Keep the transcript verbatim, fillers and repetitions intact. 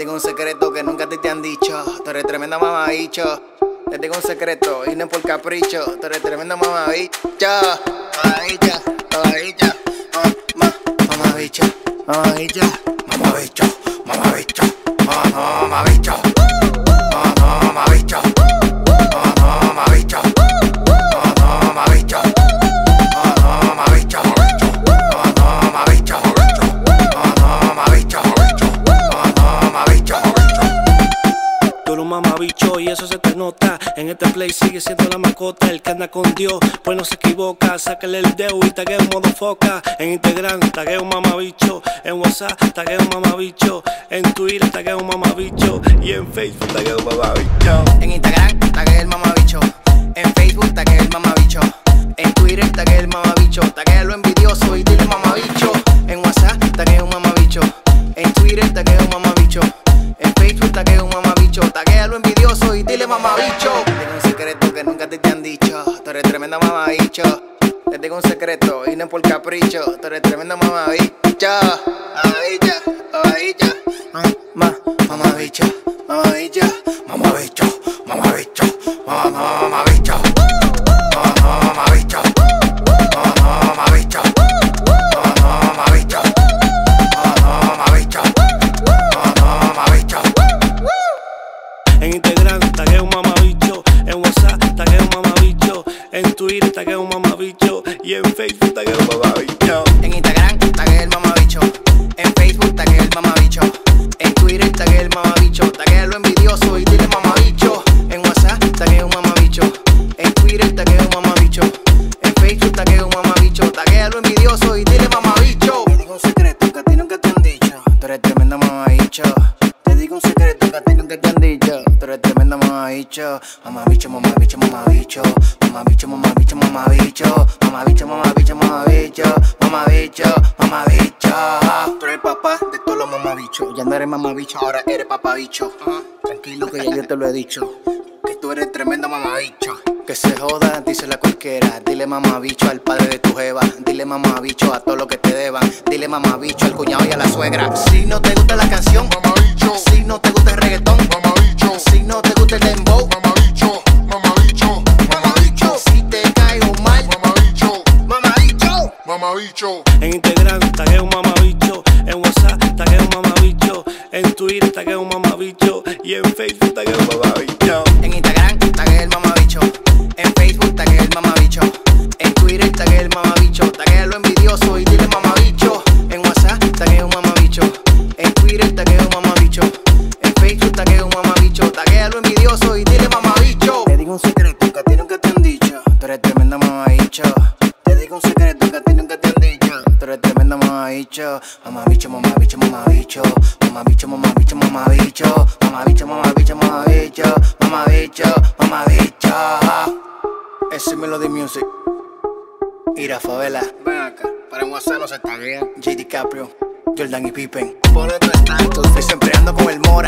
tengo un secreto que nunca te, te han dicho. Tú eres tremenda mamabicho. Te tengo un secreto y no es por capricho. Tú eres tremenda mamabicho. Mamabicho, mamabicho, mamabicho, mamabicho, mamabicho, mamabicho, mamabicho, mamabicho. Mamabicho, y eso se te nota. En este play sigue siendo la mascota. El que anda con Dios, pues no se equivoca. Sácale el dedo y taguea un modo foca. En Instagram, taguea un mamabicho. En WhatsApp, taguea un mamabicho. En Twitter, taguea un mamabicho. Y en Facebook, taguea un mamabicho. En Instagram, taguea el mamabicho. En Facebook, taguea el mamabicho. En Twitter, taguea el mamabicho. Taguea lo envidioso y dile mamabicho. En WhatsApp, taguea un mamabicho. En Twitter, taguea un mamabicho. En Facebook taguea un mamabicho, taguea lo envidioso y dile mamabicho. Tengo un secreto que nunca te, te han dicho, tú eres tremenda mamabicho. Te tengo un secreto y no es por capricho, tú eres tremenda mamabicho. Mamabicho, mamabicho, mamabicho, mamabicho, mamabicho, mamabicho, mamabicho, mamabicho. En Instagram, taguea un mamabicho. En WhatsApp, taguea un mamabicho. En Twitter, taguea un mamabicho. Y en Facebook, taguea un mamabicho. En Instagram, taguea el mamabicho. En Facebook, taguea el mamabicho. En Twitter, taguea el mamabicho. Taguea lo envidioso y dile mamabicho. En WhatsApp, taguea un mamabicho. En Twitter, taguea un mamabicho. En Facebook, taguea un mamabicho. Taguea lo envidioso y dile mamabicho. Te digo un secreto que a ti nunca te han dicho. Tú eres tremendo mamabicho. Te digo un secreto que a ti nunca te han dicho. Tú eres tremenda mamabicho. Mamabicho, mamabicho, mamabicho. Mamabicho, mamabicho, mamabicho. Mamabicho, mamabicho, mamabicho. Mamabicho, mamabicho. Tú eres papá de todos los mamabichos. Ya no eres mamabicho, ahora eres papabicho. Tranquilo que ya yo te lo he dicho. Que tú eres tremendo mamabicho. Que se joda, díselo a cualquiera. Dile mamabicho al padre de tu jeva. Dile mamabicho a todo lo que te deban. Dile mamabicho al cuñado y a la suegra. Si no te gusta la canción, mamabicho. Si no te gusta el reggaetón, mamabicho. Si no te gusta el dembow, mamabicho, mamabicho, mamabicho. Si te caigo mal, mamabicho, mamabicho, mamabicho. En Instagram, taguea un mamabicho. En WhatsApp, taguea un mamabicho. En Twitter, taguea un mamabicho. Y en Facebook, taguea un mamabicho. En Instagram, taguea el mamabicho. En Facebook taguea el mamabicho. En Twitter taguea el mamabicho. Taguea lo envidioso y dile mamabicho. En WhatsApp taguea un mamabicho. En Twitter taguea un mamabicho. En Facebook taguea un mamabicho. Taguea lo envidioso y dile mamabicho. Te digo un secreto que a ti nunca te han dicho. Tú eres tremenda mamabicho. Te digo un secreto que a ti nunca te han dicho. Tú eres tremenda mamabicho. Mamabicho, mamabicho, mamabicho. Mamabicho, mamabicho, mamabicho. Mamabicho, mamabicho, mamabicho. Mamabicho, mamabicho. Es mi melody music. Ira Favela. Ven acá. Para en WhatsApp no se taguea. Jay Dikaprio, Jordan y Pippen. Por otro tanto, estoy siempre ando con el modo.